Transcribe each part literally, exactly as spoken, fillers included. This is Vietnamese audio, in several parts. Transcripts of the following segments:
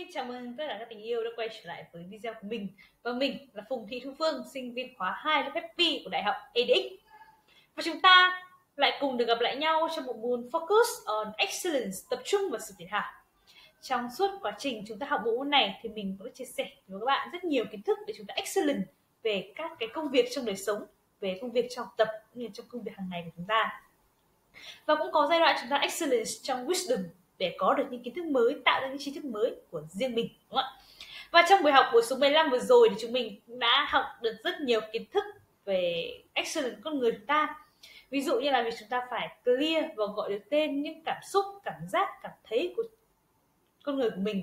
Xin chào mừng tất cả các tình yêu đã quay trở lại với video của mình. Và mình là Phùng Thị Thu Phương, sinh viên khóa hai lớp ép ép pê của Đại học edX. Và chúng ta lại cùng được gặp lại nhau trong bộ môn Focus on Excellence, tập trung vào sự tiến hạ. Trong suốt quá trình chúng ta học bộ môn này thì mình cũng chia sẻ với các bạn rất nhiều kiến thức để chúng ta excellent về các cái công việc trong đời sống, về công việc trong học tập, cũng như trong công việc hàng ngày của chúng ta. Và cũng có giai đoạn chúng ta excellence trong wisdom, để có được những kiến thức mới, tạo ra những tri thức mới của riêng mình, đúng không ạ? Và trong buổi học buổi số mười lăm vừa rồi thì chúng mình đã học được rất nhiều kiến thức về excellence con người chúng ta. Ví dụ như là việc chúng ta phải clear và gọi được tên những cảm xúc, cảm giác, cảm thấy của con người của mình.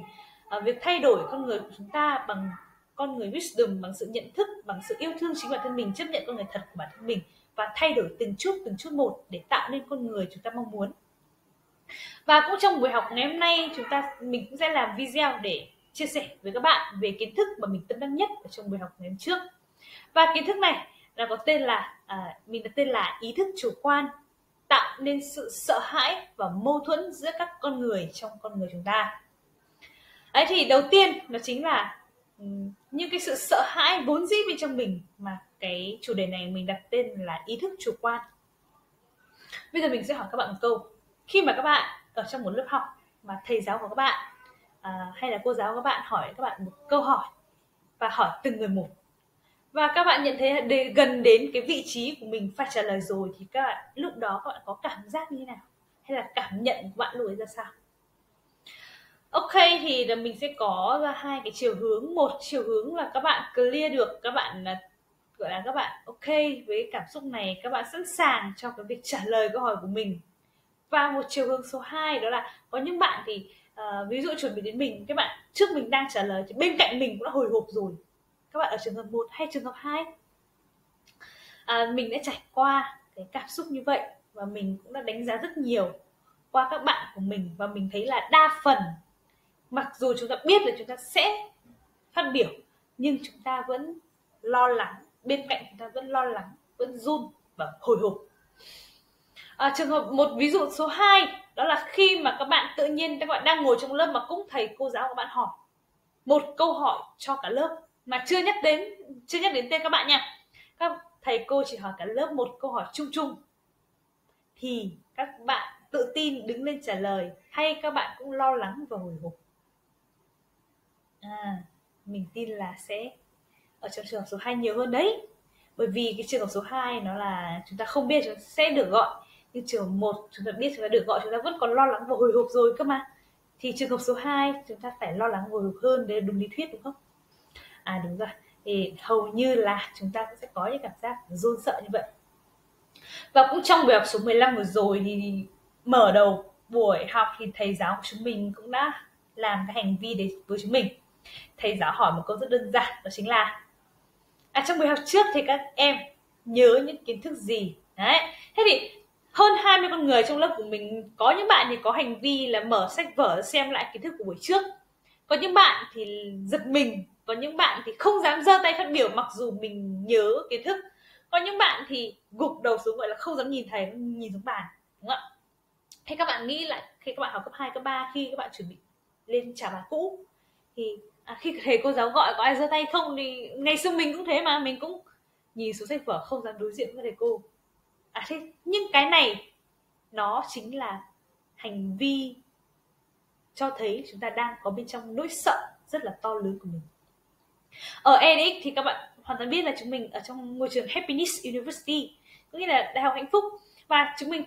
À, việc thay đổi con người của chúng ta bằng con người wisdom, bằng sự nhận thức, bằng sự yêu thương chính bản thân mình, chấp nhận con người thật của bản thân mình và thay đổi từng chút, từng chút một để tạo nên con người chúng ta mong muốn. Và cũng trong buổi học ngày hôm nay chúng ta mình cũng sẽ làm video để chia sẻ với các bạn về kiến thức mà mình tâm đắc nhất ở trong buổi học ngày hôm trước. Và kiến thức này là có tên là à, mình đặt tên là ý thức chủ quan tạo nên sự sợ hãi và mâu thuẫn giữa các con người trong con người chúng ta. Đấy, thì đầu tiên nó chính là những cái sự sợ hãi vốn dĩ bên trong mình, mà cái chủ đề này mình đặt tên là ý thức chủ quan. Bây giờ mình sẽ hỏi các bạn một câu. Khi mà các bạn ở trong một lớp học mà thầy giáo của các bạn à, hay là cô giáo của các bạn hỏi các bạn một câu hỏi và hỏi từng người một, và các bạn nhận thấy để gần đến cái vị trí của mình phải trả lời rồi, thì các bạn lúc đó các bạn có cảm giác như thế nào, hay là cảm nhận của bạn lúc ấy ra sao? Ok, thì là mình sẽ có ra hai cái chiều hướng. Một chiều hướng là các bạn clear được, các bạn gọi là các bạn ok với cảm xúc này, các bạn sẵn sàng cho cái việc trả lời câu hỏi của mình. Và một chiều hướng số hai đó là có những bạn thì uh, ví dụ chuẩn bị đến mình, các bạn trước mình đang trả lời thì bên cạnh mình cũng đã hồi hộp rồi. Các bạn ở trường hợp một hay trường hợp hai? À, mình đã trải qua cái cảm xúc như vậy và mình cũng đã đánh giá rất nhiều qua các bạn của mình, và mình thấy là đa phần mặc dù chúng ta biết là chúng ta sẽ phát biểu nhưng chúng ta vẫn lo lắng, bên cạnh chúng ta vẫn lo lắng, vẫn run và hồi hộp. À, trường hợp một ví dụ số hai đó là khi mà các bạn tự nhiên các bạn đang ngồi trong lớp mà cũng thầy cô giáo các bạn hỏi một câu hỏi cho cả lớp mà chưa nhắc đến chưa nhắc đến tên các bạn nha. Các thầy cô chỉ hỏi cả lớp một câu hỏi chung chung thì các bạn tự tin đứng lên trả lời hay các bạn cũng lo lắng và hồi hộp? À, mình tin là sẽ ở trong trường hợp số hai nhiều hơn đấy. Bởi vì cái trường hợp số hai nó là chúng ta không biết chúng ta sẽ được gọi, nhưng trường hợp một chúng ta biết chúng ta được gọi, chúng ta vẫn còn lo lắng và hồi hộp rồi cơ mà. Thì trường hợp số hai chúng ta phải lo lắng và hồi hộp hơn, đấy là đúng lý thuyết đúng không? À đúng rồi, thì hầu như là chúng ta cũng sẽ có những cảm giác run sợ như vậy. Và cũng trong buổi học số mười lăm vừa rồi thì mở đầu buổi học thì thầy giáo của chúng mình cũng đã làm cái hành vi đấy với chúng mình. Thầy giáo hỏi một câu rất đơn giản, đó chính là à, trong buổi học trước thì các em nhớ những kiến thức gì? Đấy. Thế thì hơn hai mươi con người trong lớp của mình, có những bạn thì có hành vi là mở sách vở xem lại kiến thức của buổi trước. Có những bạn thì giật mình, có những bạn thì không dám giơ tay phát biểu mặc dù mình nhớ kiến thức. Có những bạn thì gục đầu xuống gọi là không dám nhìn thầy, nhìn xuống bàn, đúng không ạ? Thế các bạn nghĩ lại khi các bạn học cấp hai, cấp ba, khi các bạn chuẩn bị lên trả bài cũ thì à, khi thầy cô giáo gọi có ai giơ tay không thì ngày xưa mình cũng thế mà, mình cũng nhìn xuống sách vở không dám đối diện với thầy cô. À thế nhưng cái này nó chính là hành vi cho thấy chúng ta đang có bên trong nỗi sợ rất là to lớn của mình. Ở edX thì các bạn hoàn toàn biết là chúng mình ở trong môi trường Happiness University, có nghĩa là đại học hạnh phúc, và chúng mình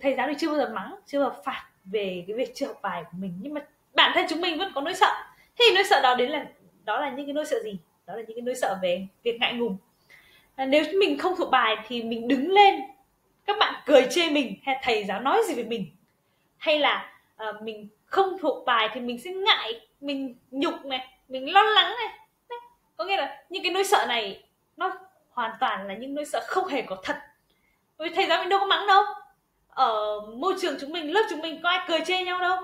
thầy giáo thì chưa bao giờ mắng, chưa bao giờ phạt về cái việc chưa học bài của mình, nhưng mà bản thân chúng mình vẫn có nỗi sợ. Thì nỗi sợ đó đến là đó là những cái nỗi sợ gì? Đó là những cái nỗi sợ về việc ngại ngùng. À, nếu mình không thuộc bài thì mình đứng lên, các bạn cười chê mình, hay thầy giáo nói gì về mình, hay là à, mình không thuộc bài thì mình sẽ ngại, mình nhục này, mình lo lắng này. Đấy. Có nghĩa là những cái nỗi sợ này nó hoàn toàn là những nỗi sợ không hề có thật. Với thầy giáo mình đâu có mắng đâu, ở môi trường chúng mình, lớp chúng mình có ai cười chê nhau đâu,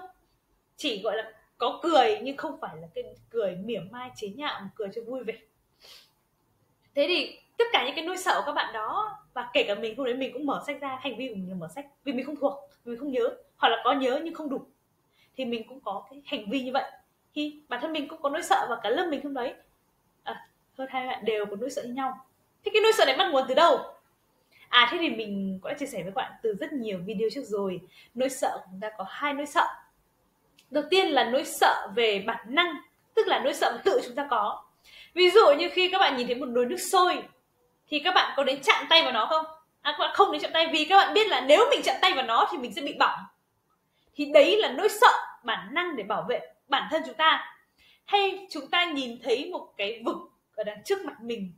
chỉ gọi là có cười nhưng không phải là cái cười mỉa mai chế nhạo, cười cho vui vẻ. Thế thì tất cả những cái nỗi sợ của các bạn đó, và kể cả mình hôm đấy mình cũng mở sách ra, hành vi của mình là mở sách vì mình không thuộc, vì mình không nhớ, hoặc là có nhớ nhưng không đủ, thì mình cũng có cái hành vi như vậy. thì bản thân mình cũng có nỗi sợ và cả lớp mình hôm đấy à, hơn hai bạn đều có nỗi sợ như nhau. Thế cái nỗi sợ này bắt nguồn từ đâu? À, thế thì mình cũng đã chia sẻ với các bạn từ rất nhiều video trước rồi. Nỗi sợ của chúng ta có hai nỗi sợ. Đầu tiên là nỗi sợ về bản năng, tức là nỗi sợ tự chúng ta có. Ví dụ như khi các bạn nhìn thấy một nồi nước sôi thì các bạn có đến chạm tay vào nó không? À, các bạn không đến chạm tay vì các bạn biết là nếu mình chạm tay vào nó thì mình sẽ bị bỏng. Thì đấy là nỗi sợ bản năng để bảo vệ bản thân chúng ta. Hay chúng ta nhìn thấy một cái vực ở đằng trước mặt mình,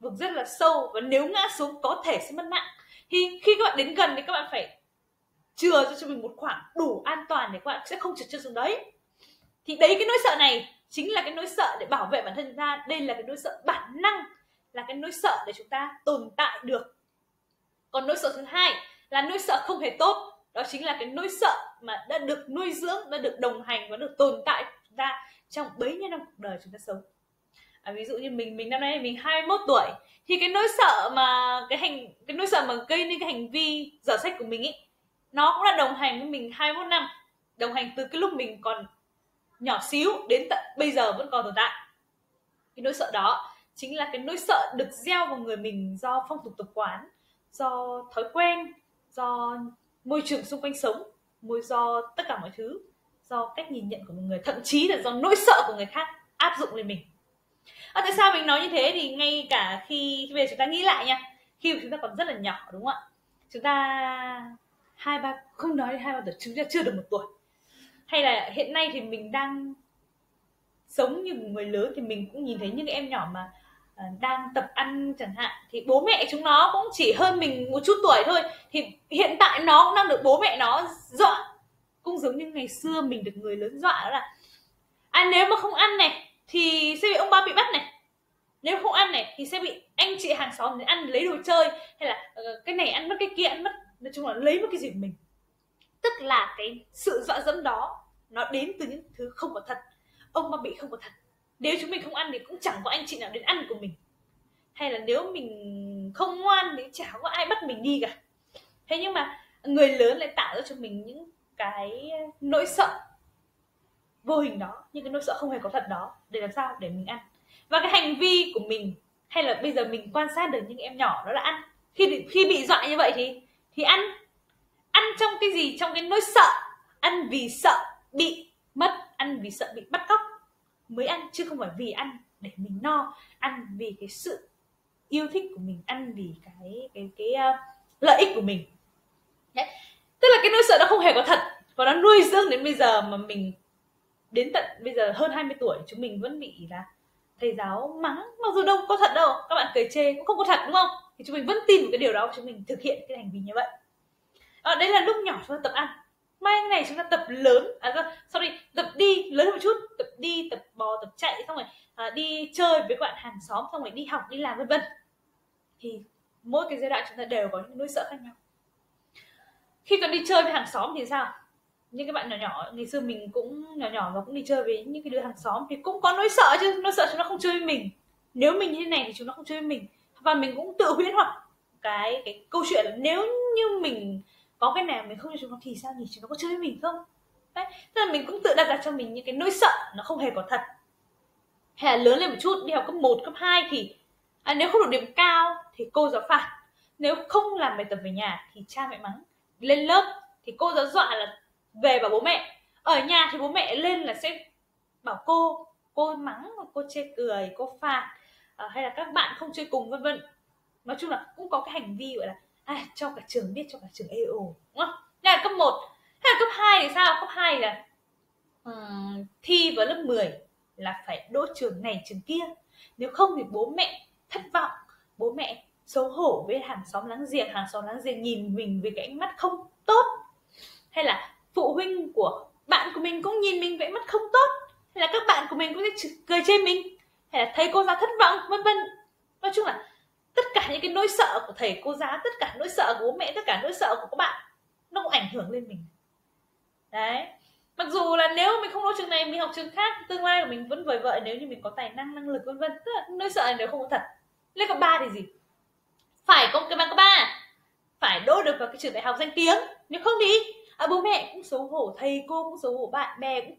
vực rất là sâu và nếu ngã xuống có thể sẽ mất mạng, thì khi các bạn đến gần thì các bạn phải chừa cho cho mình một khoảng đủ an toàn để các bạn sẽ không trượt chân xuống đấy. Thì đấy, cái nỗi sợ này chính là cái nỗi sợ để bảo vệ bản thân chúng ta. Đây là cái nỗi sợ bản năng, là cái nỗi sợ để chúng ta tồn tại được. Còn nỗi sợ thứ hai là nỗi sợ không hề tốt. Đó chính là cái nỗi sợ mà đã được nuôi dưỡng, đã được đồng hành và được tồn tại chúng ta trong bấy nhiêu năm cuộc đời chúng ta sống. À, ví dụ như mình mình năm nay mình hai mươi mốt tuổi thì cái nỗi sợ mà cái hành cái nỗi sợ mà gây nên cái hành vi dở sách của mình ấy, nó cũng đã đồng hành với mình hai mươi mốt năm, đồng hành từ cái lúc mình còn nhỏ xíu đến tận bây giờ vẫn còn tồn tại. Cái nỗi sợ đó chính là cái nỗi sợ được gieo vào người mình do phong tục tập quán, do thói quen, do môi trường xung quanh sống, môi do tất cả mọi thứ, do cách nhìn nhận của một người, thậm chí là do nỗi sợ của người khác áp dụng lên mình. À, tại sao mình nói như thế? Thì ngay cả khi về chúng ta nghĩ lại nha, khi mà chúng ta còn rất là nhỏ, đúng không ạ? Chúng ta hai ba không nói hai ba tuổi, chúng ta chưa được một tuổi, hay là hiện nay thì mình đang sống như một người lớn thì mình cũng nhìn thấy những em nhỏ mà đang tập ăn chẳng hạn, thì bố mẹ chúng nó cũng chỉ hơn mình một chút tuổi thôi, thì hiện tại nó cũng đang được bố mẹ nó dọa, cũng giống như ngày xưa mình được người lớn dọa, đó là à, nếu mà không ăn này thì sẽ bị ông ba bị bắt này, nếu không ăn này thì sẽ bị anh chị hàng xóm đến ăn lấy đồ chơi, hay là cái này ăn mất cái kia ăn mất, nói chung là lấy mất cái gì của mình. Tức là cái sự dọa dẫm đó nó đến từ những thứ không có thật. Ông ba bị không có thật, nếu chúng mình không ăn thì cũng chẳng có anh chị nào đến ăn của mình, hay là nếu mình không ngoan thì chả có ai bắt mình đi cả. Thế nhưng mà người lớn lại tạo ra cho mình những cái nỗi sợ vô hình đó, những cái nỗi sợ không hề có thật đó, để làm sao để mình ăn. Và cái hành vi của mình, hay là bây giờ mình quan sát được những em nhỏ, đó là ăn. Khi khi bị dọa như vậy thì thì ăn. Ăn trong cái gì? Trong cái nỗi sợ. Ăn vì sợ bị mất, ăn vì sợ bị bắt cóc mới ăn, chứ không phải vì ăn để mình no. Ăn vì cái sự yêu thích của mình, ăn vì cái cái cái uh, lợi ích của mình. Đấy. Tức là cái nỗi sợ nó không hề có thật và nó nuôi dưỡng đến bây giờ, mà mình đến tận bây giờ hơn hai mươi tuổi chúng mình vẫn bị là thầy giáo mắng, mặc dù đâu có thật đâu, các bạn cười chê cũng không có thật, đúng không? Thì chúng mình vẫn tin vào cái điều đó và chúng mình thực hiện cái hành vi như vậy. À, đấy là lúc nhỏ chúng ta tập ăn, mai ngày chúng ta tập lớn, à, sorry, tập đi lớn một chút, tập đi, tập bò, tập chạy, xong rồi à, đi chơi với bạn hàng xóm, xong rồi đi học, đi làm, vân vân. Thì mỗi cái giai đoạn chúng ta đều có những nỗi sợ khác nhau. Khi còn đi chơi với hàng xóm thì sao? Những cái bạn nhỏ nhỏ, ngày xưa mình cũng nhỏ nhỏ và cũng đi chơi với những cái đứa hàng xóm thì cũng có nỗi sợ chứ, nỗi sợ chúng nó không chơi với mình. Nếu mình như thế này thì chúng nó không chơi với mình. Và mình cũng tự huyễn hoặc cái cái câu chuyện là nếu như mình có cái nào mình không cho chúng nó thì sao nhỉ? Chúng nó có chơi với mình không? Đấy, tức là mình cũng tự đặt ra cho mình những cái nỗi sợ nó không hề có thật. Hay là lớn lên một chút, đi học cấp một, cấp hai thì à, nếu không đủ điểm cao thì cô giáo phạt, nếu không làm bài tập về nhà thì cha mẹ mắng, lên lớp thì cô giáo dọa là về bảo bố mẹ, ở nhà thì bố mẹ lên là sẽ bảo cô, cô mắng, cô chê cười, cô phạt, à, hay là các bạn không chơi cùng, vân vân. Nói chung là cũng có cái hành vi gọi là à, cho cả trường biết, cho cả trường ê ồ, đúng không? Đây là cấp một. Hay là cấp hai thì sao? Cấp hai là um, thi vào lớp mười là phải đỗ trường này trường kia, nếu không thì bố mẹ thất vọng, bố mẹ xấu hổ với hàng xóm láng giềng, hàng xóm láng giềng nhìn mình với cái ánh mắt không tốt, hay là phụ huynh của bạn của mình cũng nhìn mình với mắt không tốt, hay là các bạn của mình cũng sẽ cười chê mình, hay là thầy cô giáo thất vọng, vân vân. Nói chung là tất cả những cái nỗi sợ của thầy cô giáo, tất cả nỗi sợ của bố mẹ, tất cả nỗi sợ của các bạn nó cũng ảnh hưởng lên mình. Đấy, mặc dù là nếu mình không đỗ trường này mình học trường khác tương lai của mình vẫn vời vợi, nếu như mình có tài năng, năng lực, vân vân. Tức là nỗi sợ này đều không có thật. Lên cấp ba thì gì? Phải có cái bằng cấp ba, phải đỗ được vào cái trường đại học danh tiếng, nếu không thì à, bố mẹ cũng xấu hổ, thầy cô cũng xấu hổ, bạn bè cũng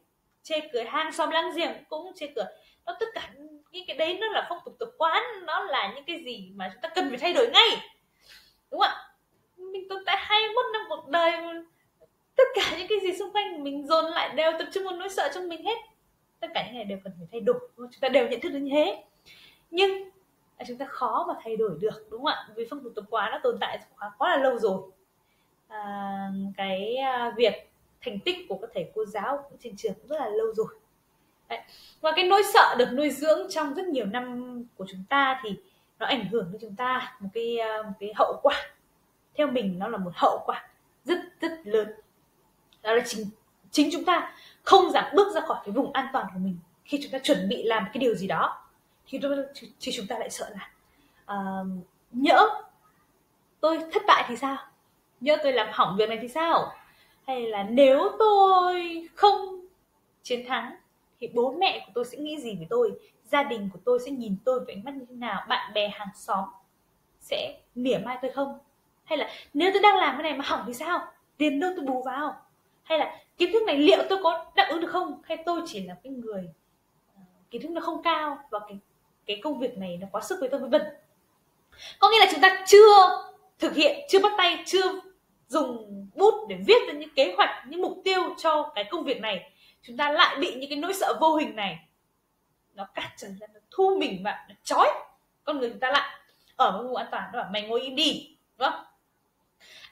chê cười hàng xóm láng giềng cũng chê cười. Nó tất cả những cái đấy nó là phong tục tập quán, nó là những cái gì mà chúng ta cần phải thay đổi ngay, đúng không ạ? Mình tồn tại hai mươi mốt năm cuộc đời, tất cả những cái gì xung quanh mình dồn lại đều tập trung vào nỗi sợ trong mình hết. Tất cả những này đều cần phải thay đổi, chúng ta đều nhận thức được như thế, nhưng chúng ta khó mà thay đổi được, đúng không ạ? Vì phong tục tập quán nó tồn tại quá là lâu rồi. À, cái việc thành tích của các thầy cô giáo cũng trên trường cũng rất là lâu rồi. Đấy. Và cái nỗi sợ được nuôi dưỡng trong rất nhiều năm của chúng ta thì nó ảnh hưởng đến chúng ta một cái, một cái hậu quả, theo mình nó là một hậu quả rất rất lớn. Đó là chính, chính chúng ta không dám bước ra khỏi cái vùng an toàn của mình. Khi chúng ta chuẩn bị làm cái điều gì đó thì, thì chúng ta lại sợ là uh, nhỡ tôi thất bại thì sao, nhỡ tôi làm hỏng việc này thì sao, hay là nếu tôi không chiến thắng thì bố mẹ của tôi sẽ nghĩ gì về tôi, gia đình của tôi sẽ nhìn tôi với ánh mắt như thế nào, bạn bè hàng xóm sẽ mỉa mai tôi không, hay là nếu tôi đang làm cái này mà hỏng thì sao, tiền đâu tôi bù vào, hay là kiến thức này liệu tôi có đáp ứng được không, hay tôi chỉ là cái người kiến thức nó không cao và cái cái công việc này nó quá sức với tôi, vân vân. Có nghĩa là chúng ta chưa thực hiện, chưa bắt tay, chưa dùng bút để viết ra những kế hoạch, những mục tiêu cho cái công việc này, chúng ta lại bị những cái nỗi sợ vô hình này nó cản trở, nó thu mình vào, nó trói con người chúng ta lại ở một vùng an toàn. Nó bảo mày ngồi im đi, đúng không?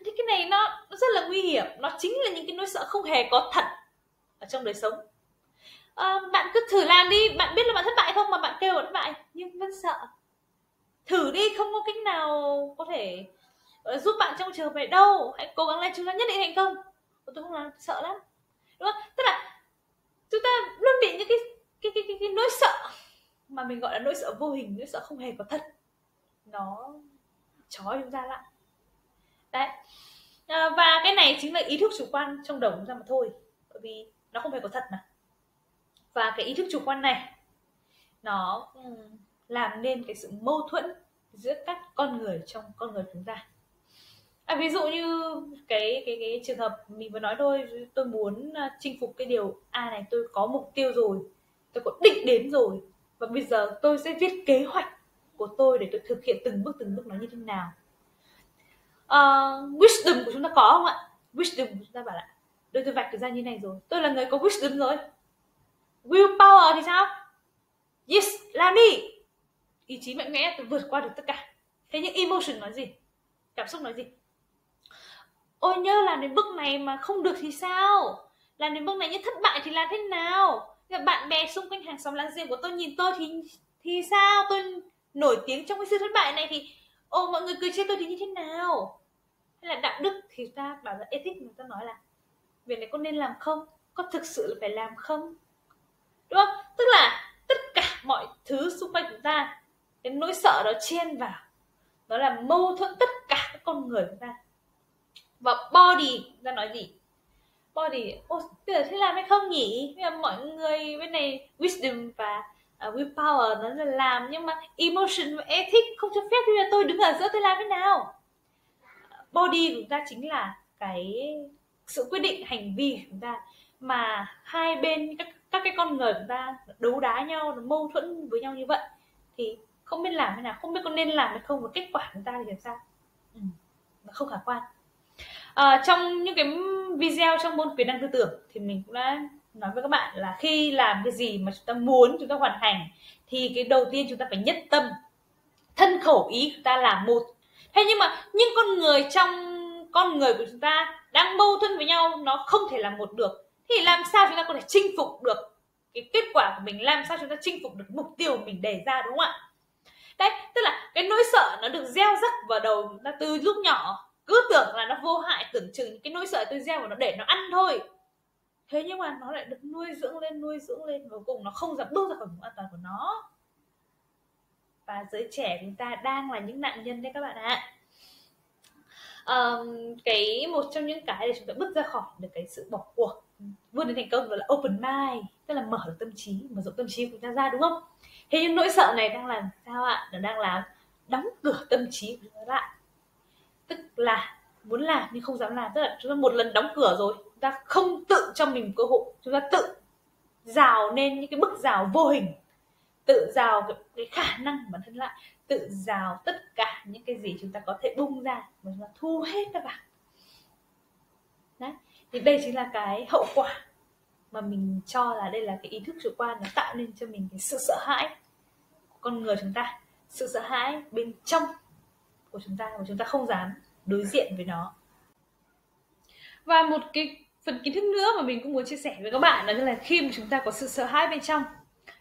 Thế cái này nó, nó rất là nguy hiểm, nó chính là những cái nỗi sợ không hề có thật ở trong đời sống. À, bạn cứ thử làm đi, bạn biết là bạn thất bại không mà bạn kêu là thất bại nhưng vẫn sợ. Thử đi, không có cách nào có thể giúp bạn trong trường hợp này đâu, hãy cố gắng lên, chúng ta nhất định thành công. Tôi không làm, sợ lắm, đúng không? Tức là chúng ta luôn bị những cái cái cái cái, cái nỗi sợ mà mình gọi là nỗi sợ vô hình, nỗi sợ không hề có thật, nó trói chúng ta lại. Đấy. À, và cái này chính là ý thức chủ quan trong đầu chúng ta mà thôi, bởi vì nó không hề có thật mà. Và cái ý thức chủ quan này nó làm nên cái sự mâu thuẫn giữa các con người trong con người chúng ta. À, ví dụ như cái cái cái trường hợp mình vừa nói thôi, tôi muốn chinh phục cái điều A này, tôi có mục tiêu rồi, tôi có định đến rồi, và bây giờ tôi sẽ viết kế hoạch của tôi để tôi thực hiện từng bước từng bước nó như thế nào. Uh, wisdom của chúng ta có không ạ? Wisdom của chúng ta bảo là đôi tôi vạch ra như này rồi, tôi là người có wisdom rồi. Willpower thì sao? Yes, làm đi. Ý chí mạnh mẽ, tôi vượt qua được tất cả. Thế nhưng emotion nói gì? Cảm xúc nói gì? Ôi nhớ làm đến bước này mà không được thì sao? Làm đến bước này nhưng thất bại thì làm thế nào? Bạn bè xung quanh hàng xóm láng giềng của tôi nhìn tôi thì thì sao? Tôi nổi tiếng trong cái sự thất bại này thì ô mọi người cười chê tôi thì như thế nào? Hay là đạo đức thì ta bảo là ethics, người ta nói là việc này có nên làm không? Có thực sự là phải làm không? Đúng không? Tức là tất cả mọi thứ xung quanh chúng ta, cái nỗi sợ đó chen vào, nó là mâu thuẫn tất cả các con người chúng ta. Và body, chúng ta nói gì? Body, ô, tức là thế làm hay không nhỉ? Thế là mọi người bên này wisdom và uh, willpower nó là làm, nhưng mà emotion và ethics không cho phép, thế là tôi đứng ở giữa tôi làm thế nào? Body của chúng ta chính là cái sự quyết định hành vi của chúng ta, mà hai bên các các cái con người chúng ta đấu đá nhau, mâu thuẫn với nhau như vậy thì không biết làm thế nào, không biết có nên làm hay không, và kết quả chúng ta thì làm sao? Ừ, nó không khả quan. À, trong những cái video trong môn quyền năng tư tưởng thì mình cũng đã nói với các bạn là khi làm cái gì mà chúng ta muốn, chúng ta hoàn thành thì cái đầu tiên chúng ta phải nhất tâm, thân khẩu ý chúng ta là một. Thế nhưng mà những con người trong con người của chúng ta đang mâu thuẫn với nhau, nó không thể làm một được. Thì làm sao chúng ta có thể chinh phục được cái kết quả của mình, làm sao chúng ta chinh phục được mục tiêu mình đề ra, đúng không ạ? Đấy, tức là cái nỗi sợ nó được gieo rắc vào đầu chúng ta từ lúc nhỏ, cứ tưởng là nó vô hại, tưởng chừng cái nỗi sợ tôi gieo vào nó để nó ăn thôi. Thế nhưng mà nó lại được nuôi dưỡng lên, nuôi dưỡng lên, cuối cùng nó không dám bước ra khỏi vùng an toàn của nó. Và giới trẻ chúng ta đang là những nạn nhân đấy các bạn ạ. Um, cái một trong những cái để chúng ta bước ra khỏi được cái sự bỏ cuộc, vươn đến thành công, đó là open mind, tức là mở được tâm trí, mở rộng tâm trí của chúng ta ra, đúng không? Thế nhưng nỗi sợ này đang làm sao ạ? Nó đang làm đóng cửa tâm trí của chúng ta lại, tức là muốn làm nhưng không dám làm. Tức là chúng ta một lần đóng cửa rồi, chúng ta không tự cho mình cơ hội, chúng ta tự rào nên những cái bức rào vô hình, tự rào cái, cái khả năng của bản thân lại, tự rào tất cả những cái gì chúng ta có thể bung ra, mà chúng ta thu hết các bạn. Đấy, thì đây chính là cái hậu quả mà mình cho là đây là cái ý thức chủ quan, nó tạo nên cho mình cái sự sợ hãi của con người chúng ta, sự sợ hãi bên trong của chúng ta, mà chúng ta không dám đối diện với nó. Và một cái phần kiến thức nữa mà mình cũng muốn chia sẻ với các bạn, đó là khi mà chúng ta có sự sợ hãi bên trong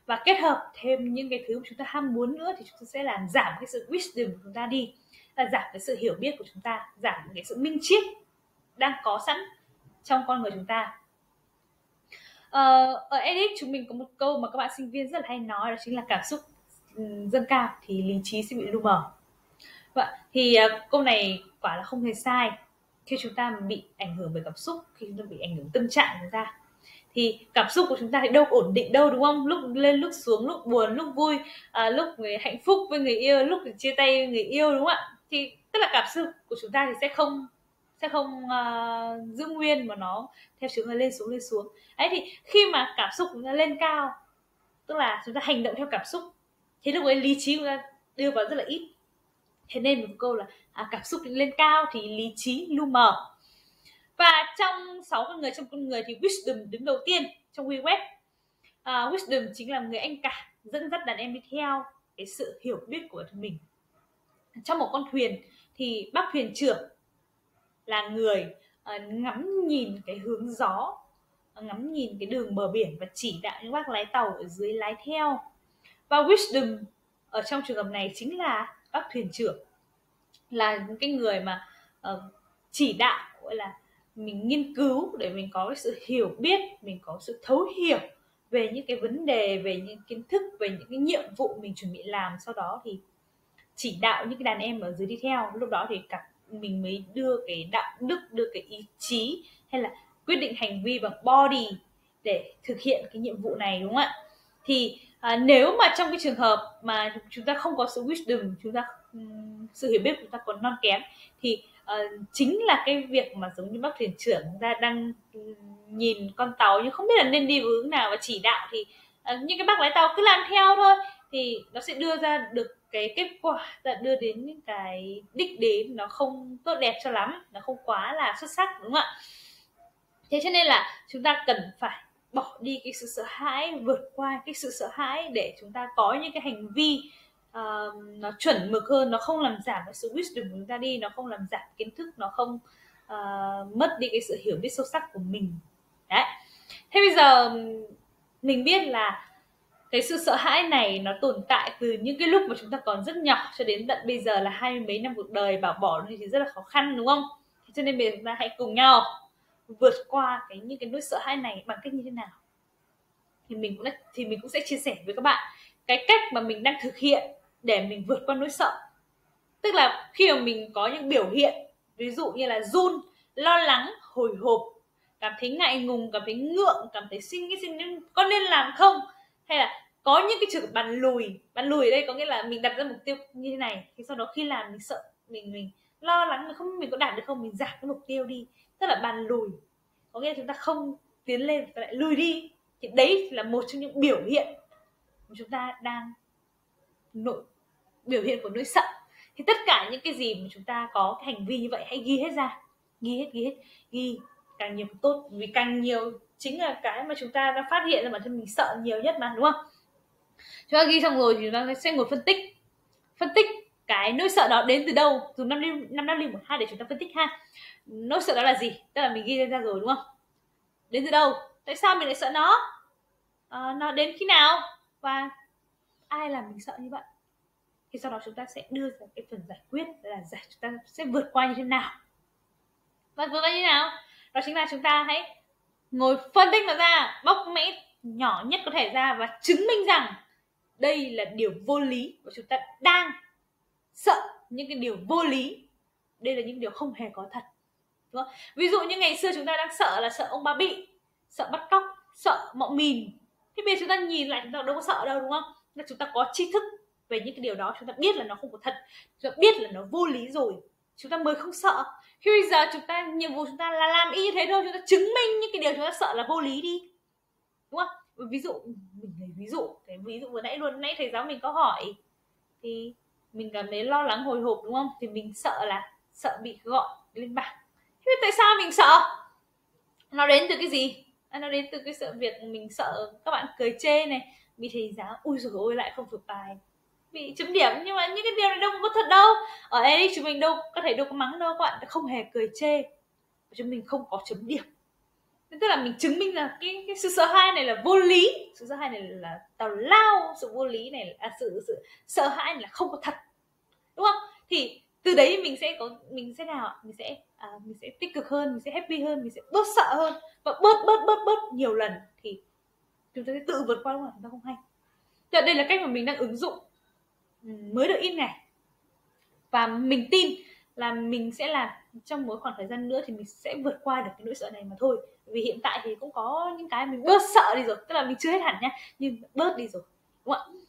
và kết hợp thêm những cái thứ mà chúng ta ham muốn nữa, thì chúng ta sẽ làm giảm cái sự wisdom của chúng ta đi, là giảm cái sự hiểu biết của chúng ta, giảm cái sự minh triết đang có sẵn trong con người chúng ta. Ở edX chúng mình có một câu mà các bạn sinh viên rất là hay nói, đó chính là cảm xúc dâng cao thì lý trí sẽ bị lu mờ. Vậy thì câu này quả là không hề sai. Khi chúng ta bị ảnh hưởng bởi cảm xúc, khi chúng ta bị ảnh hưởng tâm trạng của chúng ta, thì cảm xúc của chúng ta thì đâu ổn định đâu, đúng không? Lúc lên lúc xuống, lúc buồn lúc vui, à, lúc hạnh phúc với người yêu, lúc chia tay với người yêu, đúng không ạ? Thì tức là cảm xúc của chúng ta thì sẽ không sẽ không uh, giữ nguyên, mà nó theo chiều hướng lên xuống lên xuống. Đấy, thì khi mà cảm xúc chúng ta lên cao, tức là chúng ta hành động theo cảm xúc, thì lúc ấy lý trí chúng ta đưa vào rất là ít. Thế nên một câu là à, cảm xúc lên cao thì lý trí lu mờ. Và trong sáu con người trong con người thì wisdom đứng đầu tiên trong WeWeb. À, wisdom chính là người anh cả dẫn dắt đàn em đi theo cái sự hiểu biết của mình. Trong một con thuyền thì bác thuyền trưởng là người à, ngắm nhìn cái hướng gió, ngắm nhìn cái đường bờ biển và chỉ đạo những bác lái tàu ở dưới lái theo. Và wisdom ở trong trường hợp này chính là bác thuyền trưởng, là cái người mà uh, chỉ đạo, gọi là mình nghiên cứu để mình có cái sự hiểu biết, mình có sự thấu hiểu về những cái vấn đề, về những kiến thức, về những cái nhiệm vụ mình chuẩn bị làm, sau đó thì chỉ đạo những cái đàn em ở dưới đi theo. Lúc đó thì cả mình mới đưa cái đạo đức, đưa cái ý chí hay là quyết định hành vi bằng body để thực hiện cái nhiệm vụ này, đúng không ạ? Thì à, nếu mà trong cái trường hợp mà chúng ta không có sự wisdom, chúng ta sự hiểu biết của chúng ta còn non kém, thì à, chính là cái việc mà giống như bác thuyền trưởng ra đang nhìn con tàu nhưng không biết là nên đi hướng nào và chỉ đạo, thì à, những cái bác lái tàu cứ làm theo thôi, thì nó sẽ đưa ra được cái kết quả là đưa đến những cái đích đến nó không tốt đẹp cho lắm, nó không quá là xuất sắc, đúng không ạ? Thế cho nên là chúng ta cần phải bỏ đi cái sự sợ hãi, vượt qua cái sự sợ hãi để chúng ta có những cái hành vi uh, nó chuẩn mực hơn, nó không làm giảm cái sự wisdom của chúng ta đi, nó không làm giảm kiến thức, nó không uh, mất đi cái sự hiểu biết sâu sắc của mình. Đấy. Thế bây giờ mình biết là cái sự sợ hãi này nó tồn tại từ những cái lúc mà chúng ta còn rất nhỏ cho đến tận bây giờ là hai mươi mấy năm cuộc đời, bảo bỏ thì rất là khó khăn, đúng không? Cho nên bây giờ chúng ta hãy cùng nhau vượt qua cái những cái nỗi sợ hãi này bằng cách như thế nào, thì mình cũng đã, thì mình cũng sẽ chia sẻ với các bạn cái cách mà mình đang thực hiện để mình vượt qua nỗi sợ. Tức là khi mà mình có những biểu hiện ví dụ như là run, lo lắng, hồi hộp, cảm thấy ngại ngùng, cảm thấy ngượng, cảm thấy suy nghĩ có nên làm không, hay là có những cái trường bàn lùi. Bàn lùi ở đây có nghĩa là mình đặt ra mục tiêu như thế này, thì sau đó khi làm mình sợ, mình mình lo lắng mình không mình có đạt được không, mình giảm cái mục tiêu đi. Tức là bàn lùi, có nghĩa là chúng ta không tiến lên, chúng ta lại lùi đi. Thì đấy là một trong những biểu hiện mà chúng ta đang nội, biểu hiện của nỗi sợ. Thì tất cả những cái gì mà chúng ta có cái hành vi như vậy hãy ghi hết ra, ghi hết, ghi hết, ghi càng nhiều càng tốt, vì càng nhiều chính là cái mà chúng ta đã phát hiện ra bản thân mình sợ nhiều nhất mà, đúng không? Chúng ta ghi xong rồi thì chúng ta sẽ ngồi phân tích, phân tích cái nỗi sợ đó đến từ đâu, dùng năm W một hai để chúng ta phân tích ha. Nỗi sợ đó là gì? Tức là mình ghi lên ra rồi, đúng không? Đến từ đâu? Tại sao mình lại sợ nó? À, nó đến khi nào? Và ai làm mình sợ như vậy? Thì sau đó chúng ta sẽ đưa ra cái phần giải quyết là giải chúng ta sẽ vượt qua như thế nào. Và vượt qua như thế nào? Đó chính là chúng ta hãy ngồi phân tích nó ra, bóc mẽ nhỏ nhất có thể ra và chứng minh rằng đây là điều vô lý và chúng ta đang sợ những cái điều vô lý. Đây là những điều không hề có thật. Đúng không? Ví dụ như ngày xưa chúng ta đang sợ là sợ ông bà bị, sợ bắt cóc, sợ mộng mìn. Thế bây giờ chúng ta nhìn lại chúng ta đâu có sợ đâu, đúng không? Là chúng ta có tri thức về những cái điều đó, chúng ta biết là nó không có thật, chúng ta biết là nó vô lý rồi, chúng ta mới không sợ. Khi bây giờ chúng ta nhiệm vụ chúng ta là làm y như thế thôi, chúng ta chứng minh những cái điều chúng ta sợ là vô lý đi, đúng không? Ví dụ mình lấy ví dụ cái ví dụ vừa nãy luôn, nãy thầy giáo mình có hỏi thì mình cảm thấy lo lắng hồi hộp đúng không, thì mình sợ là sợ bị gọi lên bảng. Thế tại sao mình sợ? Nó đến từ cái gì? À, nó đến từ cái sự việc mình sợ các bạn cười chê này, bị thầy giáo ui dồi ôi lại không thuộc bài, bị chấm điểm. Nhưng mà những cái điều này đâu có thật đâu, ở edX chúng mình đâu có thể đâu có mắng đâu, các bạn không hề cười chê, chúng mình không có chấm điểm. Tức là mình chứng minh là cái, cái sự sợ hãi này là vô lý, sự sợ hãi này là tào lao, sự vô lý này là sự, sự sợ hãi này là không có thật, đúng không? Thì từ đấy mình sẽ có mình sẽ nào mình sẽ à, mình sẽ tích cực hơn, mình sẽ happy hơn, mình sẽ bớt sợ hơn và bớt bớt bớt bớt nhiều lần thì chúng ta sẽ tự vượt qua, đúng không? Chúng ta không hay. Thì đây là cách mà mình đang ứng dụng mới được in này, và mình tin là mình sẽ làm trong mỗi khoảng thời gian nữa thì mình sẽ vượt qua được cái nỗi sợ này mà thôi. Vì hiện tại thì cũng có những cái mình bớt sợ đi rồi, tức là mình chưa hết hẳn nha, nhưng bớt đi rồi, đúng không ạ?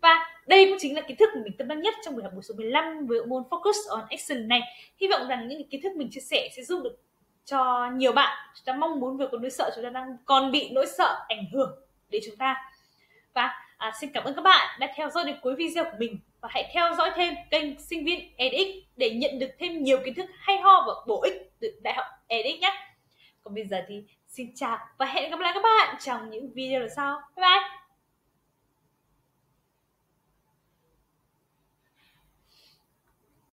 Và đây cũng chính là kiến thức mà mình tâm đắc nhất trong buổi học buổi số mười lăm với bộ môn Focus on Action này. Hy vọng rằng những kiến thức mình chia sẻ sẽ giúp được cho nhiều bạn. Chúng ta mong muốn vượt qua nỗi sợ, chúng ta đang còn bị nỗi sợ ảnh hưởng đến chúng ta. Và à, xin cảm ơn các bạn đã theo dõi đến cuối video của mình, và hãy theo dõi thêm kênh Sinh viên edX để nhận được thêm nhiều kiến thức hay ho và bổ ích từ Đại học edX nhé. Còn bây giờ thì xin chào và hẹn gặp lại các bạn trong những video lần sau. Bye bye!